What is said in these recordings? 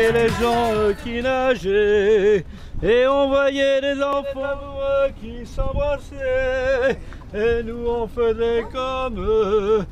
Et les gens qui nageaient, et on voyait les enfants amoureux qui s'embrassaient, et nous on faisait comme eux.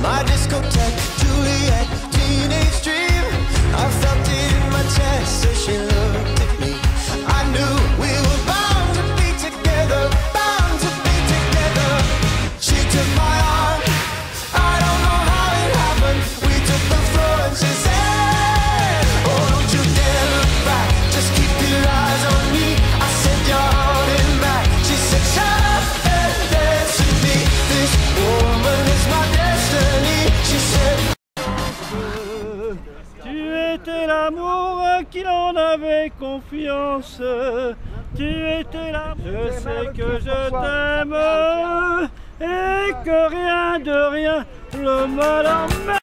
My discotheque, Juliet, teenage dream. I felt it in my chest as she looked at me. I knew we were bound to be together. She took my arm, I don't know how it happened. We took the floor and she said, "Oh, don't you dare look back, just keep your eyes on me." I said, "You're holding back." She said, "Shut up and dance with me. This woman is my destiny." Tu étais l'amour qui en avait confiance. Tu étais l'amour. Je sais que je t'aime et que rien de rien le mal en met.